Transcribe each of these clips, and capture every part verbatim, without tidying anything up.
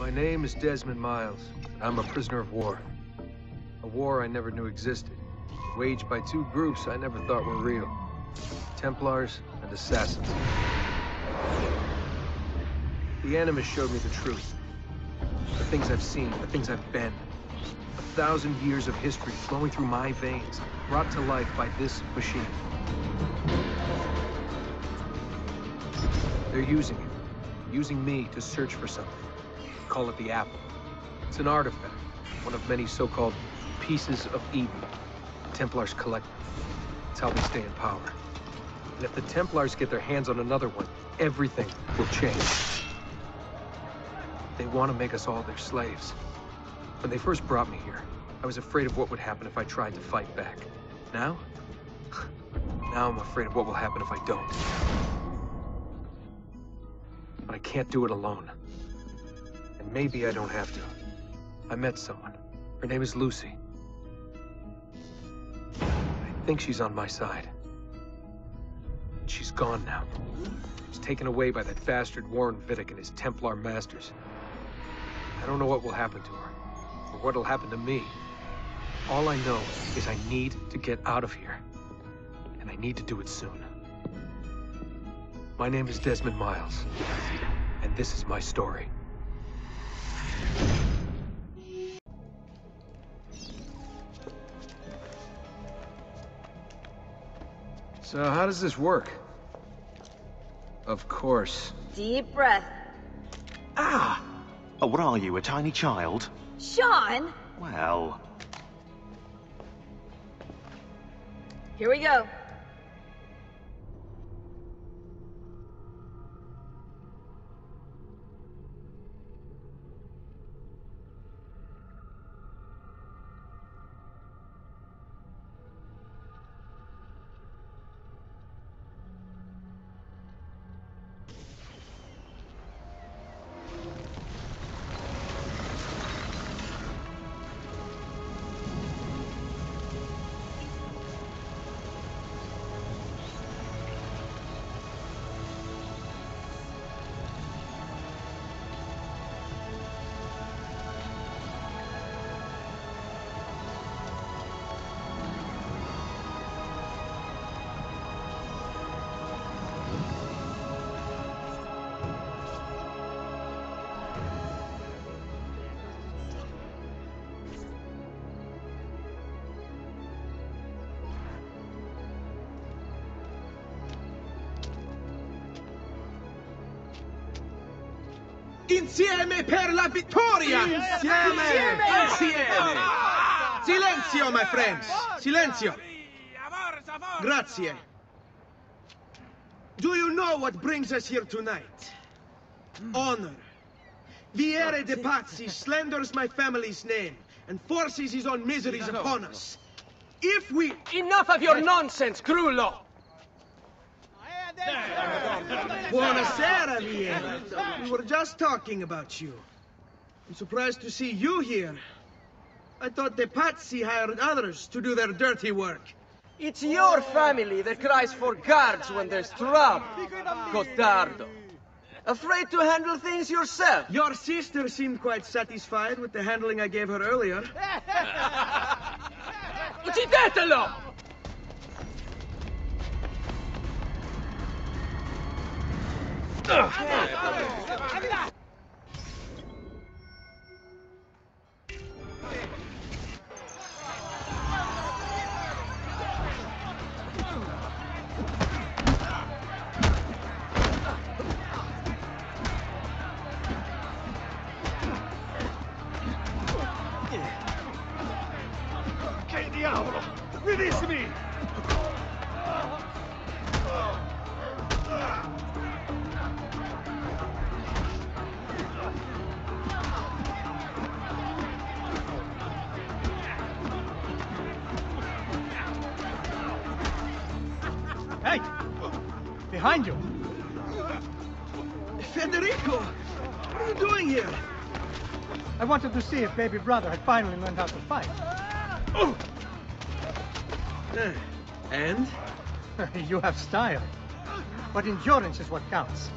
My name is Desmond Miles, and I'm a prisoner of war. A war I never knew existed, waged by two groups I never thought were real. Templars and Assassins. The Animus showed me the truth. The things I've seen, the things I've been. A thousand years of history flowing through my veins, brought to life by this machine. They're using it, using me to search for something. Call it the Apple. It's an artifact, one of many so-called pieces of Eden. The Templars collect them. It's how they stay in power. And if the Templars get their hands on another one, everything will change. They want to make us all their slaves. When they first brought me here, I was afraid of what would happen if I tried to fight back. Now? Now I'm afraid of what will happen if I don't. But I can't do it alone. And maybe I don't have to. I met someone. Her name is Lucy. I think she's on my side. She's gone now. She's taken away by that bastard Warren Vidic and his Templar masters. I don't know what will happen to her, or what'll happen to me. All I know is I need to get out of here, and I need to do it soon. My name is Desmond Miles, and this is my story. So how does this work? Of course. Deep breath. Ah! Oh, what are you, a tiny child? Sean! Well... Here we go. Insieme per la vittoria! Insieme! Insieme! Insieme! Silenzio, my friends! Silenzio! Grazie! Do you know what brings us here tonight? Honor! Vieri de Pazzi slanders my family's name and forces his own miseries upon us. If we... Enough of your nonsense, Crudo! Buonasera, Vieri. We were just talking about you. I'm surprised to see you here. I thought the Pazzi hired others to do their dirty work. It's your family that cries for guards when there's trouble, Gottardo. Afraid to handle things yourself? Your sister seemed quite satisfied with the handling I gave her earlier. Uccidetelo! Che diavolo! Venissimi! Behind you! Federico! What are you doing here? I wanted to see if baby brother had finally learned how to fight. Oh. Uh, and? You have style. But endurance is what counts.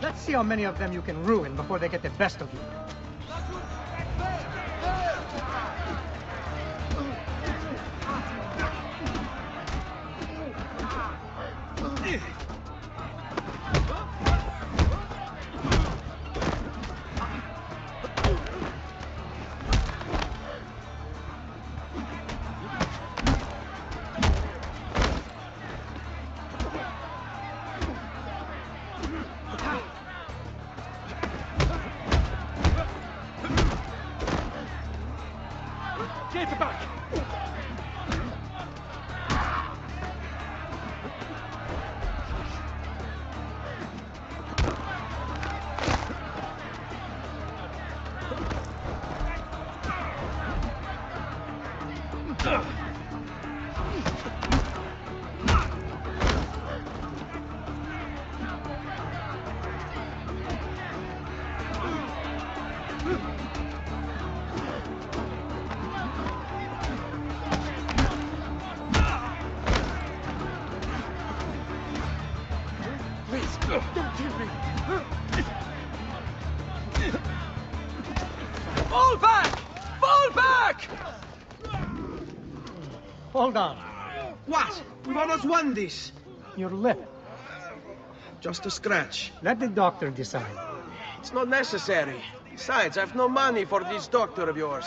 Let's see how many of them you can ruin before they get the best of you. Hold on. What? We've almost won this. Your lip. Just a scratch. Let the doctor decide. It's not necessary. Besides, I have no money for this doctor of yours.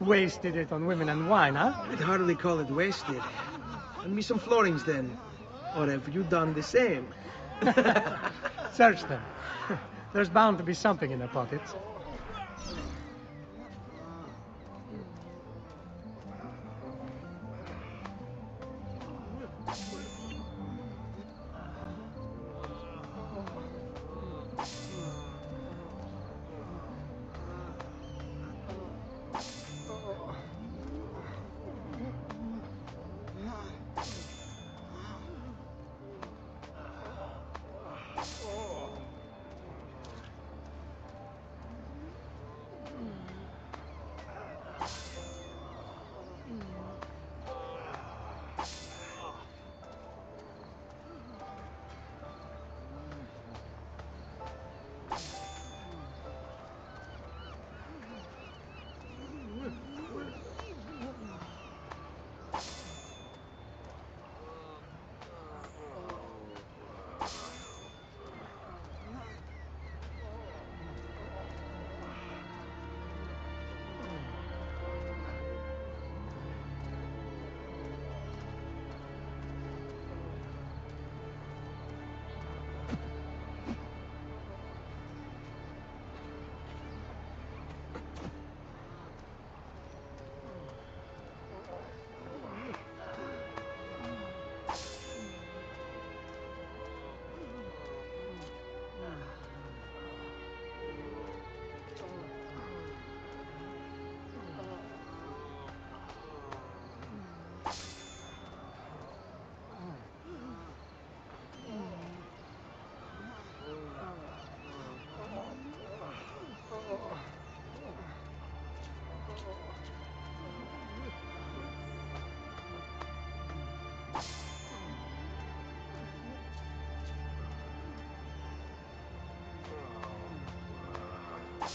Wasted it on women and wine, huh? I'd hardly call it wasted. Hand me some florins, then. Or have you done the same? Search them. There's bound to be something in their pockets.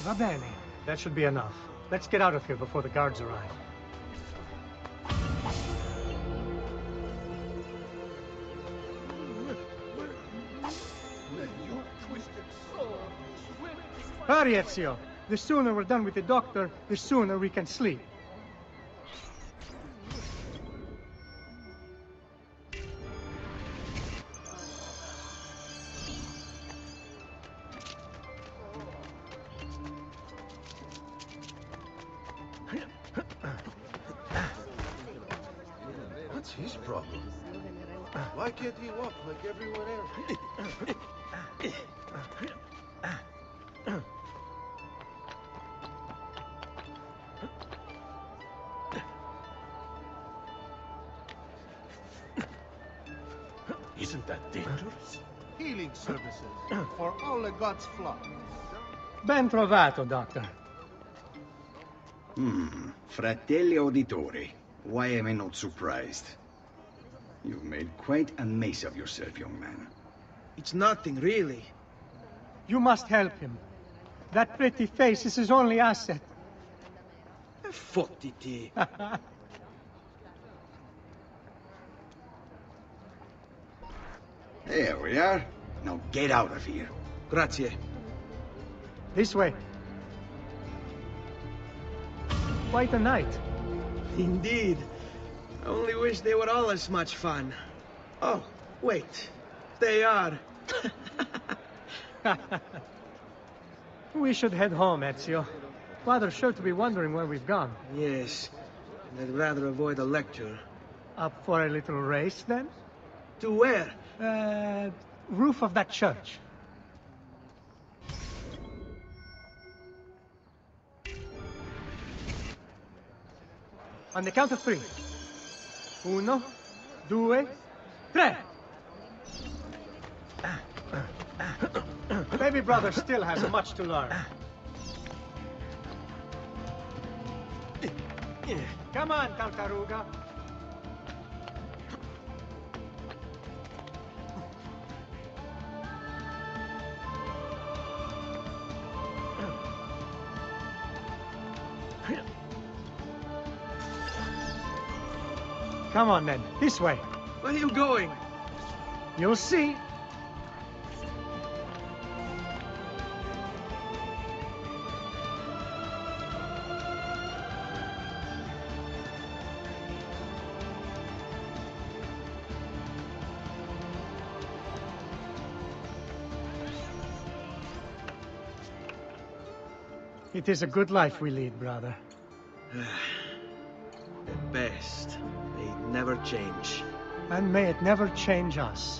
Va bene. That should be enough. Let's get out of here before the guards arrive. Hurry, Ezio. The sooner we're done with the doctor, the sooner we can sleep. Isn't that dangerous? Healing services for all the gods' flock. Ben Trovato, Doctor. Hmm. Fratelli Auditore. Why am I not surprised? You've made quite a mess of yourself, young man. It's nothing, really. You must help him. That pretty face is his only asset. Fottiti. There we are. Now get out of here. Grazie. This way. Quite a night. Indeed. I only wish they were all as much fun. Oh, wait. They are. We should head home, Ezio. Father's sure to be wondering where we've gone. Yes. And I'd rather avoid a lecture. Up for a little race, then? To where? Uh, roof of that church. On the count of three. Uno, due, tre! Baby brother still has much to learn. Come on, Tartaruga! Come on, then. This way. Where are you going? You'll see. It is a good life we lead, brother. The best. May it never change. And may it never change us.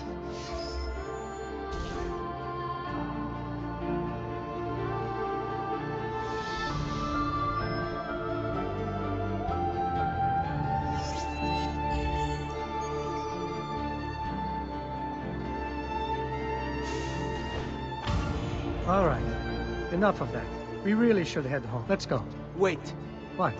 All right. Enough of that. We really should head home. Let's go. Wait. What?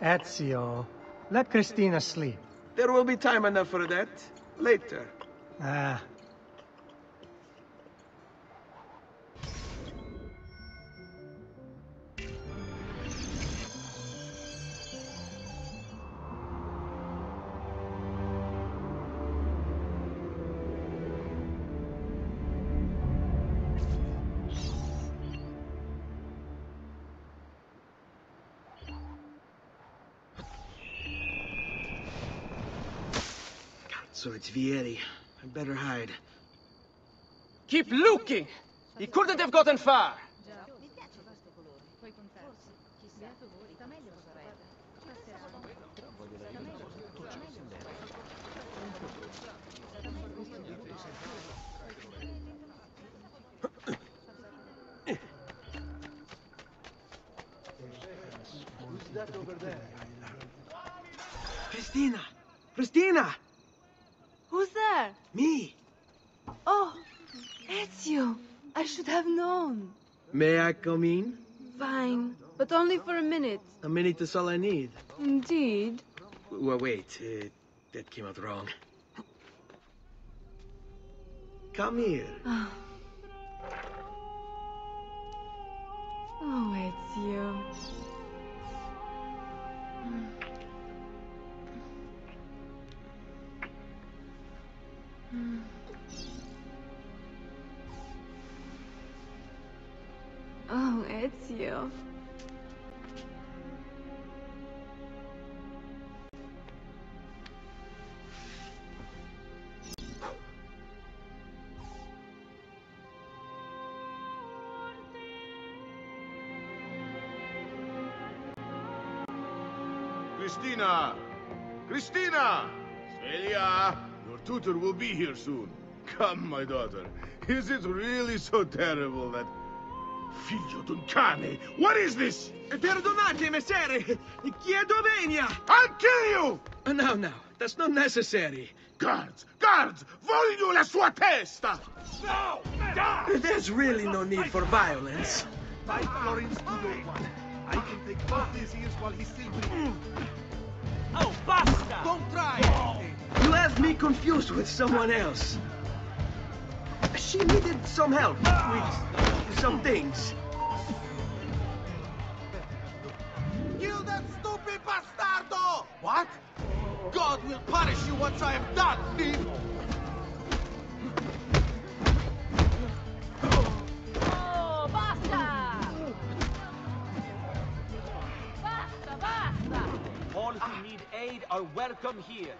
Ezio, let Christina sleep. There will be time enough for that. Later. Ah. So it's Vieri. I better hide. Keep looking! He couldn't have gotten far! Who's that over there? Christina! Christina! Who's there? Me! Oh, Ezio! I should have known! May I come in? Fine, but only for a minute. A minute is all I need. Indeed. Well, wait, uh, that came out wrong. Come here. Oh, oh Ezio. Mm. Oh, Ezio. Christina! Christina! Celia! Your tutor will be here soon. Come, my daughter. Is it really so terrible that... Figlio d'un cane! What is this? Perdonate, messere! Chiedo venia! I'll kill you! Uh, no, no. That's not necessary. Guards! Guards! Voglio la sua testa! No! Guards! There's really no need for violence. Fight Florence to no one. I can take both his ears while he's still breathing. Oh, basta! Don't try! Oh. You have me confused with someone else. She needed some help with some things. Kill that stupid bastardo! What? God will punish you once I am done, thief! Oh, basta! Basta, basta! All who need aid are welcome here.